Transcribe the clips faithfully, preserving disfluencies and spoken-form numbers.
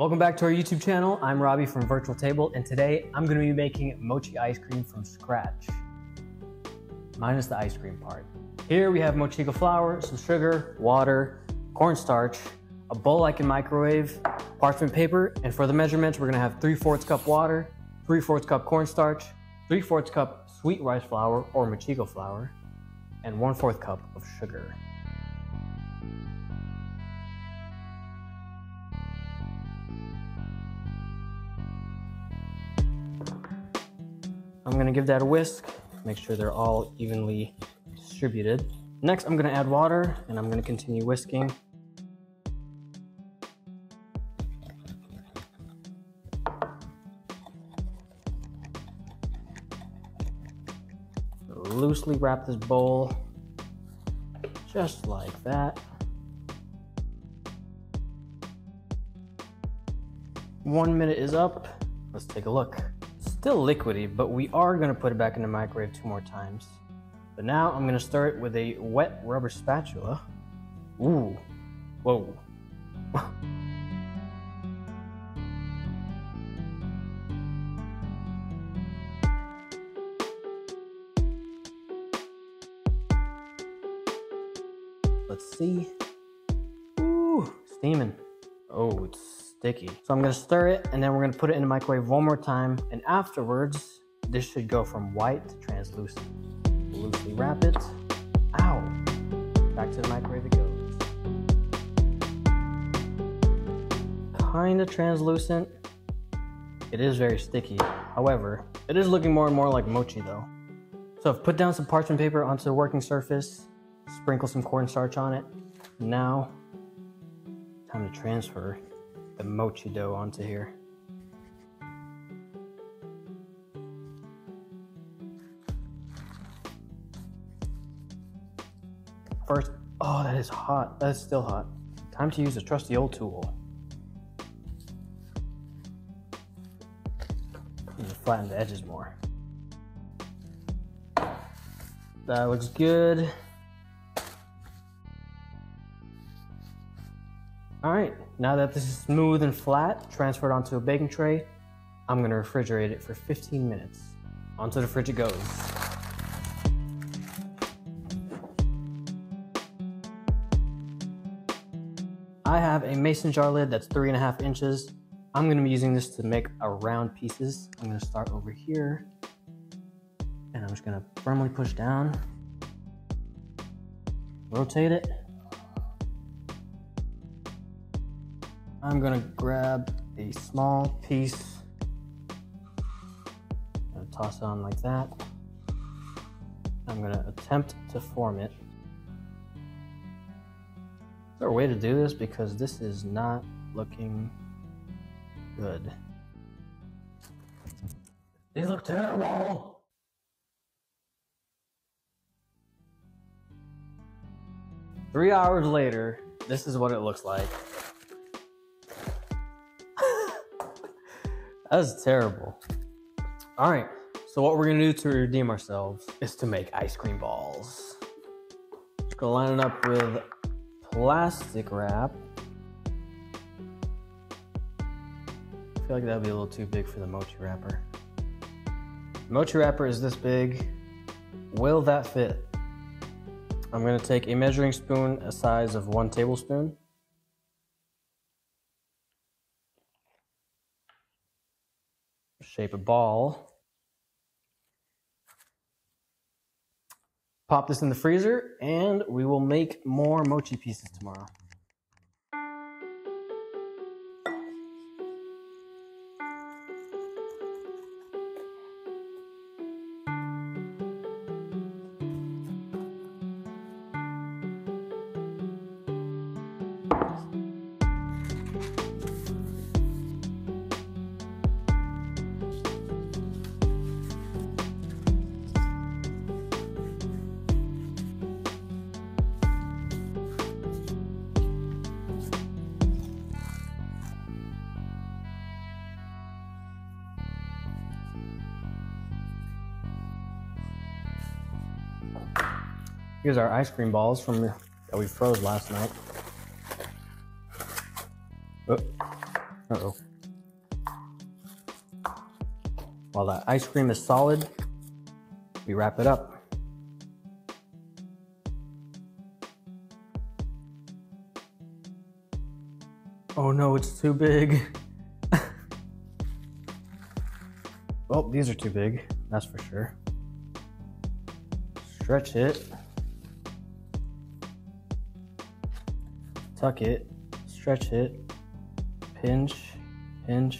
Welcome back to our YouTube channel. I'm Robby from Virtual Table, and today I'm going to be making mochi ice cream from scratch, minus the ice cream part. Here we have mochiko flour, some sugar, water, cornstarch, a bowl I can microwave, parchment paper, and for the measurements we're going to have three fourths cup water, three fourths cup cornstarch, three fourths cup sweet rice flour or mochiko flour, and one fourth cup of sugar. I'm gonna give that a whisk, make sure they're all evenly distributed. Next, I'm gonna add water and I'm gonna continue whisking. Loosely wrap this bowl, just like that. One minute is up, let's take a look. Still liquidy, but we are gonna put it back in the microwave two more times. But now I'm gonna stir it with a wet rubber spatula. Ooh, whoa. Let's see. Ooh, steaming. Oh, it's sticky. So I'm gonna stir it and then we're gonna put it in the microwave one more time. And afterwards, this should go from white to translucent. Loosely wrap it. Ow! Back to the microwave it goes. Kinda translucent. It is very sticky. However, it is looking more and more like mochi though. So I've put down some parchment paper onto the working surface, sprinkle some cornstarch on it. Now, time to transfer the mochi dough onto here. First, oh, that is hot. That is still hot. Time to use a trusty old tool. I'm gonna flatten the edges more. That looks good. All right, now that this is smooth and flat, transferred onto a baking tray, I'm gonna refrigerate it for fifteen minutes. Onto the fridge it goes. I have a mason jar lid that's three and a half inches. I'm gonna be using this to make round pieces. I'm gonna start over here, and I'm just gonna firmly push down, rotate it. I'm gonna grab a small piece, gonna toss it on like that. I'm gonna attempt to form it. Is there a way to do this? Because this is not looking good. They look terrible. Three hours later, this is what it looks like. That's terrible. All right, so what we're gonna do to redeem ourselves is to make ice cream balls. Just gonna line it up with plastic wrap. I feel like that'd be a little too big for the mochi wrapper. The mochi wrapper is this big. Will that fit? I'm gonna take a measuring spoon, a size of one tablespoon. Shape a ball. Pop this in the freezer and we will make more mochi pieces tomorrow. Here's our ice cream balls from that we froze last night. Oh, Uh-oh. While that ice cream is solid, we wrap it up. Oh no, it's too big. Well, these are too big, that's for sure. Stretch it. Tuck it, stretch it, pinch, pinch,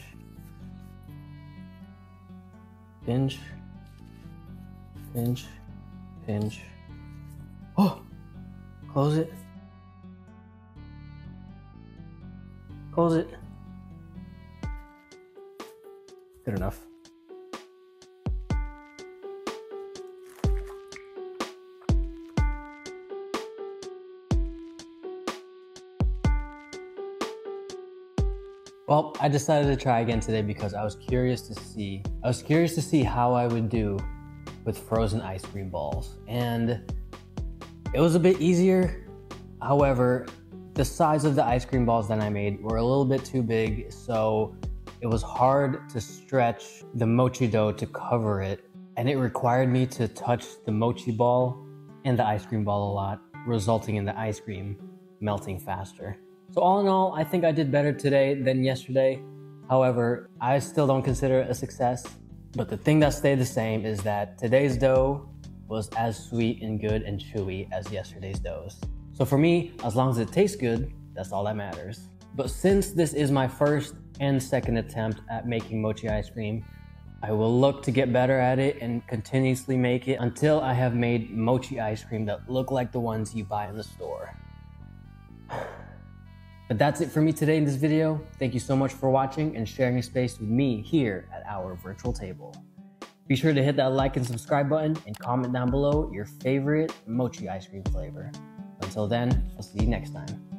pinch, pinch, pinch. Oh, close it. Close it. Good enough. Well, I decided to try again today because I was curious to see, I was curious to see how I would do with frozen ice cream balls. And it was a bit easier. However, the size of the ice cream balls that I made were a little bit too big, so it was hard to stretch the mochi dough to cover it. And it required me to touch the mochi ball and the ice cream ball a lot, resulting in the ice cream melting faster. So all in all, I think I did better today than yesterday. However, I still don't consider it a success. But the thing that stayed the same is that today's dough was as sweet and good and chewy as yesterday's doughs. So for me, as long as it tastes good, that's all that matters. But since this is my first and second attempt at making mochi ice cream, I will look to get better at it and continuously make it until I have made mochi ice cream that look like the ones you buy in the store. But that's it for me today in this video. Thank you so much for watching and sharing your space with me here at our virtual table. Be sure to hit that like and subscribe button and comment down below your favorite mochi ice cream flavor. Until then, I'll see you next time.